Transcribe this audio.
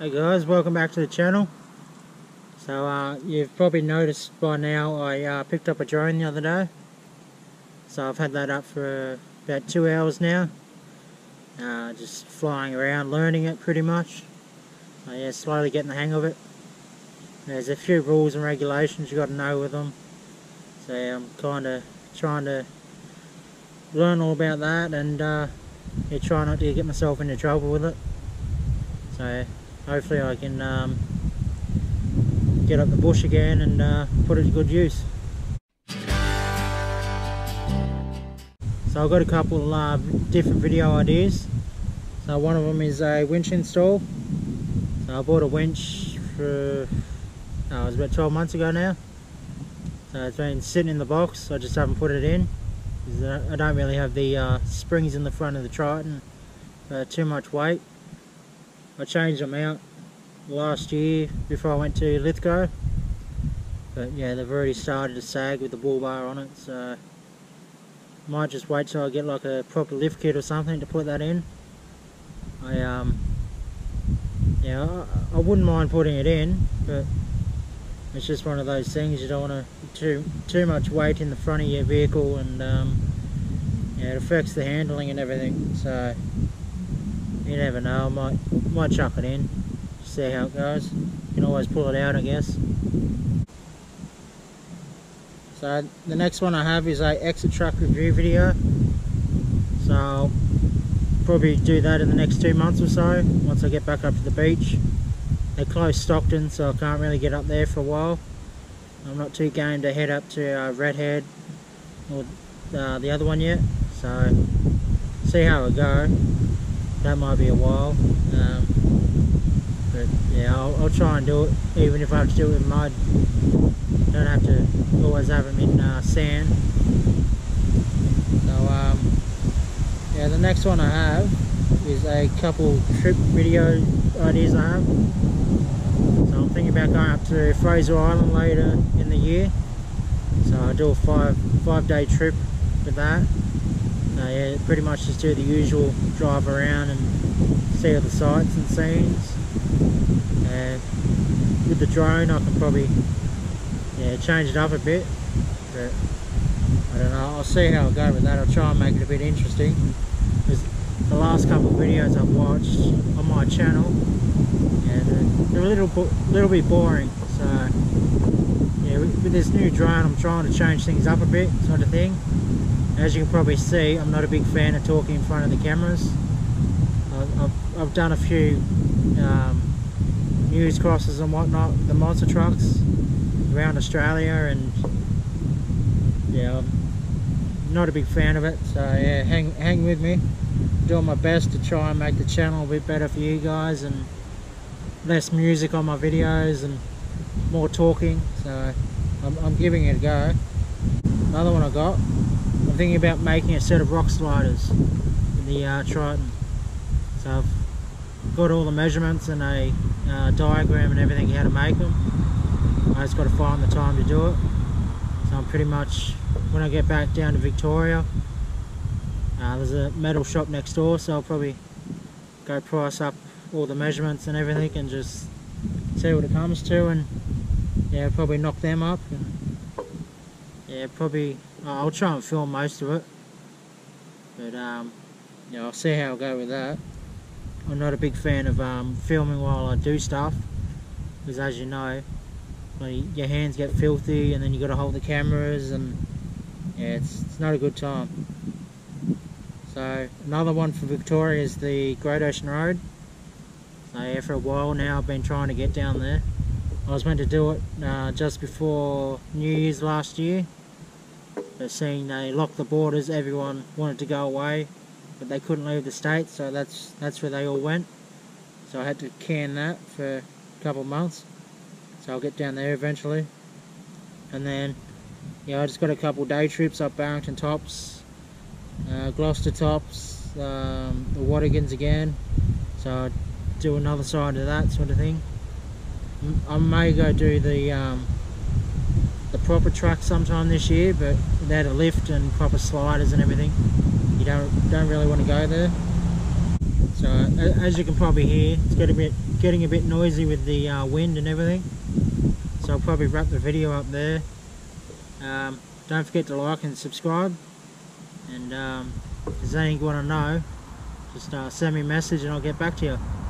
Hey guys, welcome back to the channel. So you've probably noticed by now I picked up a drone the other day. So I've had that up for about 2 hours now. Just flying around, learning it pretty much. Yeah, slowly getting the hang of it. There's a few rules and regulations you got to know with them. So I'm kind of trying to learn all about that and try not to get myself into trouble with it. So hopefully I can get up the bush again and put it to good use. So I've got a couple different video ideas. So one of them is a winch install. So I bought a winch for, it was about 12 months ago now. So it's been sitting in the box, I just haven't put it in. I don't really have the springs in the front of the Triton for too much weight. I changed them out last year before I went to Lithgow, but yeah, they've already started to sag with the bull bar on it, so I might just wait till I get like a proper lift kit or something to put that in. I wouldn't mind putting it in, but it's just one of those things, you don't want to too much weight in the front of your vehicle, and yeah, it affects the handling and everything, so you never know, I might chuck it in, see how it goes. You can always pull it out, I guess. So the next one I have is a exit truck review video. So I'll probably do that in the next 2 months or so, once I get back up to the beach. They closed Stockton, so I can't really get up there for a while. I'm not too game to head up to Redhead or the other one yet, so see how it goes. That might be a while, but yeah, I'll try and do it, even if I have to do it with mud. Don't have to always have them in sand. So yeah, the next one I have is a couple trip video ideas I have. So I'm thinking about going up to Fraser Island later in the year. So I do a five-day trip with that. So yeah, pretty much just do the usual drive around and see all the sights and scenes. With the drone I can probably change it up a bit, but I don't know, I'll see how I go with that. I'll try and make it a bit interesting, because the last couple of videos I've watched on my channel, they're a little bit boring. So yeah, with this new drone I'm trying to change things up a bit, sort of thing. As you can probably see, I'm not a big fan of talking in front of the cameras. I've done a few news crosses and whatnot, the monster trucks around Australia, and yeah, I'm not a big fan of it. So yeah, hang with me. I'm doing my best to try and make the channel a bit better for you guys, and less music on my videos and more talking. So I'm giving it a go. Another one I got, I'm thinking about making a set of rock sliders in the Triton. So I've got all the measurements and a diagram and everything how to make them. I just got to find the time to do it. So I'm pretty much, when I get back down to Victoria, there's a metal shop next door, so I'll probably go price up all the measurements and everything and just see what it comes to, and yeah, probably knock them up. Yeah, probably I'll try and film most of it, but yeah, I'll see how I go with that. I'm not a big fan of filming while I do stuff, because as you know, your hands get filthy, and then you got to hold the cameras, and yeah, it's not a good time. So another one for Victoria is the Great Ocean Road. So yeah, for a while now I've been trying to get down there. I was meant to do it just before New Year's last year, but seeing they locked the borders, everyone wanted to go away, but they couldn't leave the state, so that's where they all went. So I had to can that for a couple of months, so I'll get down there eventually. And then yeah, I just got a couple day trips up Barrington Tops, Gloucester Tops, the Wadigans again, so I'll do another side of that sort of thing. I may go do the proper track sometime this year, but without a lift and proper sliders and everything, you don't really want to go there. So as you can probably hear, it's getting a bit noisy with the wind and everything. So I'll probably wrap the video up there. Don't forget to like and subscribe. And if there's anything you want to know, just send me a message and I'll get back to you.